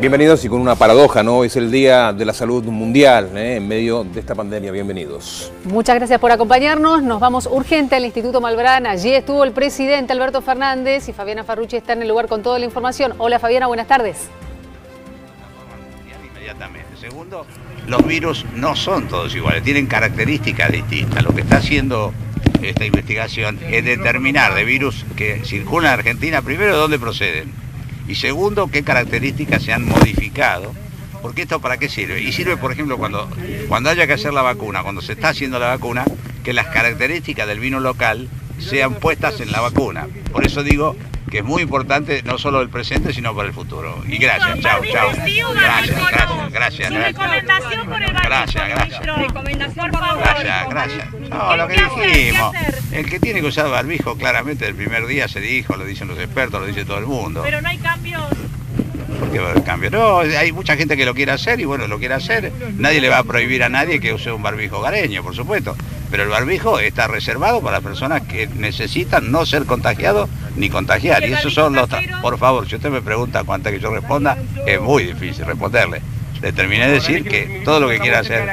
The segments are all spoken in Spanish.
Bienvenidos y con una paradoja, ¿no? Es el Día de la Salud Mundial, en medio de esta pandemia. Bienvenidos. Muchas gracias por acompañarnos. Nos vamos urgente al Instituto Malbrán. Allí estuvo el presidente Alberto Fernández y Fabiana Farrucci está en el lugar con toda la información. Hola Fabiana, buenas tardes. Inmediatamente. Segundo, los virus no son todos iguales, tienen características distintas. Lo que está haciendo esta investigación es determinar de virus que circulan en Argentina, primero, de dónde proceden. Y segundo, qué características se han modificado, porque esto para qué sirve. Y sirve, por ejemplo, cuando haya que hacer la vacuna, cuando se está haciendo la vacuna, que las características del vino local sean puestas en la vacuna. Por eso digo que es muy importante, no solo el presente, sino para el futuro. Y gracias, chao, chao. Gracias. Recomendación por el Gracias. No, lo que dijimos, el que tiene que usar barbijo, claramente, el primer día se dijo, lo dicen los expertos, lo dice todo el mundo. Pero no hay cambios. ¿Por qué va a haber cambios? No, hay mucha gente que lo quiere hacer y bueno, lo quiere hacer. Nadie le va a prohibir a nadie que use un barbijo hogareño, por supuesto. Pero el barbijo está reservado para personas que necesitan no ser contagiados ni contagiar. Y esos son los... Por favor, si usted me pregunta cuánta que yo responda, es muy difícil responderle. Le terminé de decir que todo lo que quiera hacer,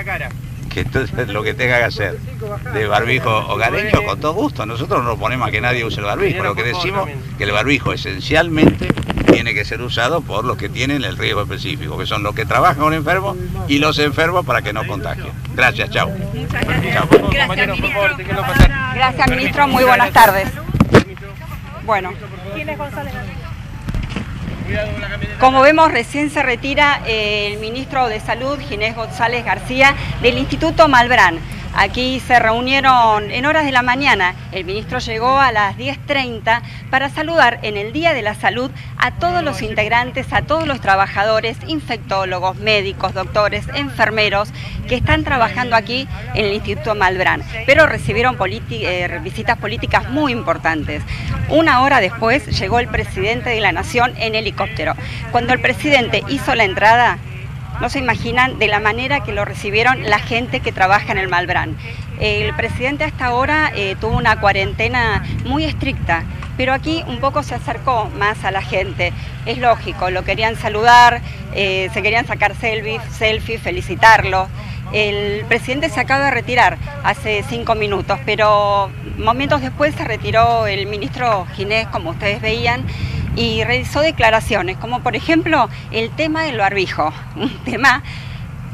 que entonces lo que tenga que hacer de barbijo hogareño, con todo gusto. Nosotros no ponemos a que nadie use el barbijo. Lo que decimos que el barbijo esencialmente tiene que ser usado por los que tienen el riesgo específico, que son los que trabajan con enfermos y los enfermos para que no contagien. Gracias, chao. Gracias, ministro. Muy buenas tardes. Bueno. Como vemos, recién se retira el ministro de Salud, Ginés González García, del Instituto Malbrán. Aquí se reunieron en horas de la mañana. El ministro llegó a las 10:30 para saludar en el Día de la Salud a todos los integrantes, a todos los trabajadores, infectólogos, médicos, doctores, enfermeros que están trabajando aquí en el Instituto Malbrán. Pero recibieron visitas políticas muy importantes. Una hora después llegó el presidente de la Nación en helicóptero. Cuando el presidente hizo la entrada, no se imaginan de la manera que lo recibieron la gente que trabaja en el Malbrán. El presidente hasta ahora tuvo una cuarentena muy estricta, pero aquí un poco se acercó más a la gente. Es lógico, lo querían saludar, se querían sacar selfies, felicitarlo. El presidente se acaba de retirar hace 5 minutos, pero momentos después se retiró el ministro Ginés, como ustedes veían, y realizó declaraciones, como por ejemplo el tema del barbijo, un tema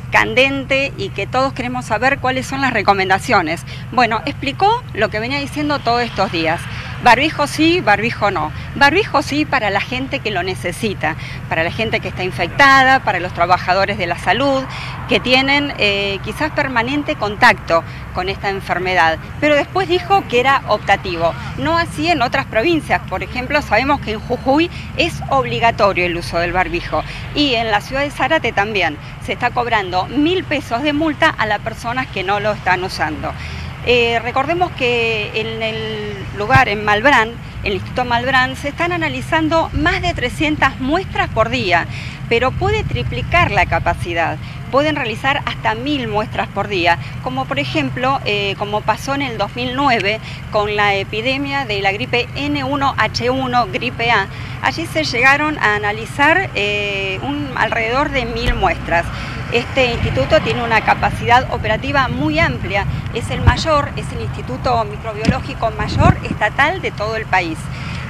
candente y que todos queremos saber cuáles son las recomendaciones. Bueno, explicó lo que venía diciendo todos estos días. Barbijo sí, barbijo no. Barbijo sí para la gente que lo necesita, para la gente que está infectada, para los trabajadores de la salud, que tienen quizás permanente contacto con esta enfermedad. Pero después dijo que era optativo, no así en otras provincias. Por ejemplo, sabemos que en Jujuy es obligatorio el uso del barbijo y en la ciudad de Zárate también. Se está cobrando 1.000 pesos de multa a las personas que no lo están usando. Recordemos que en el lugar, en Malbrán, en el Instituto Malbrán, se están analizando más de 300 muestras por día, pero puede triplicar la capacidad. Pueden realizar hasta 1.000 muestras por día, como por ejemplo, como pasó en el 2009 con la epidemia de la gripe N1H1, gripe A. Allí se llegaron a analizar alrededor de 1.000 muestras. Este instituto tiene una capacidad operativa muy amplia, es el mayor, es el instituto microbiológico mayor estatal de todo el país.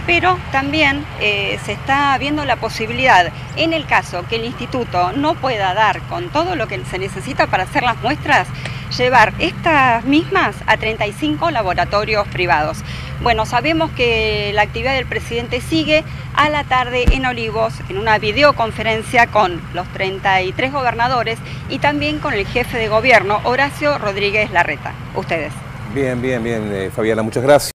Pero también se está viendo la posibilidad, en el caso que el instituto no pueda dar con todo lo que se necesita para hacer las muestras, llevar estas mismas a 35 laboratorios privados. Bueno, sabemos que la actividad del presidente sigue a la tarde en Olivos, en una videoconferencia con los 33 gobernadores y también con el jefe de gobierno, Horacio Rodríguez Larreta. Ustedes. Bien, Fabiana, muchas gracias.